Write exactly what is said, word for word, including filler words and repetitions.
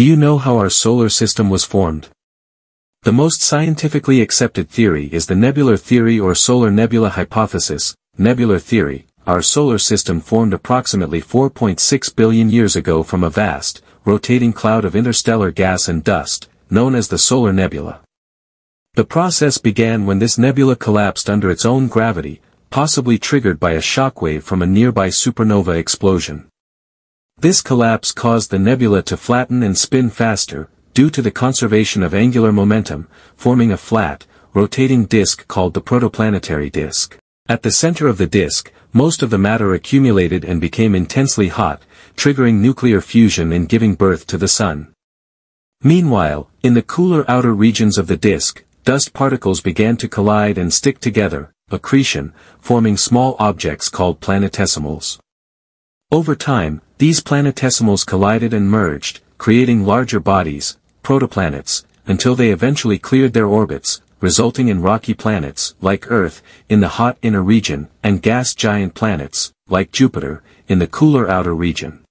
Do you know how our solar system was formed? The most scientifically accepted theory is the nebular theory or solar nebula hypothesis. Nebular theory: our solar system formed approximately four point six billion years ago from a vast, rotating cloud of interstellar gas and dust, known as the solar nebula. The process began when this nebula collapsed under its own gravity, possibly triggered by a shock wave from a nearby supernova explosion. This collapse caused the nebula to flatten and spin faster, due to the conservation of angular momentum, forming a flat, rotating disk called the protoplanetary disk. At the center of the disk, most of the matter accumulated and became intensely hot, triggering nuclear fusion and giving birth to the Sun. Meanwhile, in the cooler outer regions of the disk, dust particles began to collide and stick together, accretion, forming small objects called planetesimals. Over time, these planetesimals collided and merged, creating larger bodies, protoplanets, until they eventually cleared their orbits, resulting in rocky planets, like Earth, in the hot inner region, and gas giant planets, like Jupiter, in the cooler outer region.